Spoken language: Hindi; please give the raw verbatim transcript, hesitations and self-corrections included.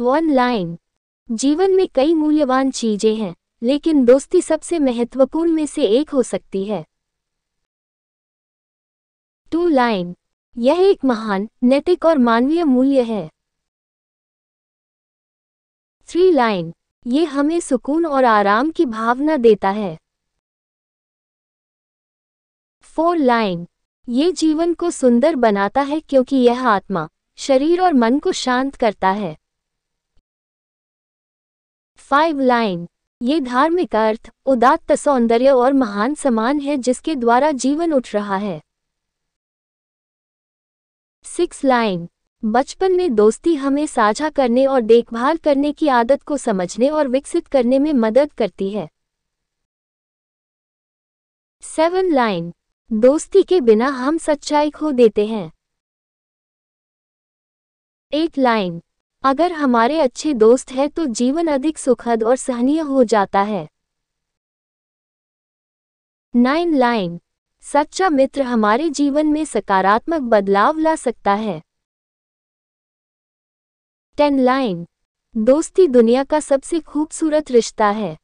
One line. जीवन में कई मूल्यवान चीजें हैं, लेकिन दोस्ती सबसे महत्वपूर्ण में से एक हो सकती है। Two line. यह एक महान नैतिक और मानवीय मूल्य है। Three line. ये हमें सुकून और आराम की भावना देता है। Four line. ये जीवन को सुंदर बनाता है क्योंकि यह आत्मा, शरीर और मन को शांत करता है। Five line. ये धार्मिक अर्थ, उदात्त सौंदर्य और महान सम्मान है जिसके द्वारा जीवन उठ रहा है। Six line. बचपन में दोस्ती हमें साझा करने और देखभाल करने की आदत को समझने और विकसित करने में मदद करती है। Seven line. दोस्ती के बिना हम सच्चाई खो देते हैं। Eight line. अगर हमारे अच्छे दोस्त हैं तो जीवन अधिक सुखद और सहनीय हो जाता है। Nine line. सच्चा मित्र हमारे जीवन में सकारात्मक बदलाव ला सकता है। Ten line. दोस्ती दुनिया का सबसे खूबसूरत रिश्ता है।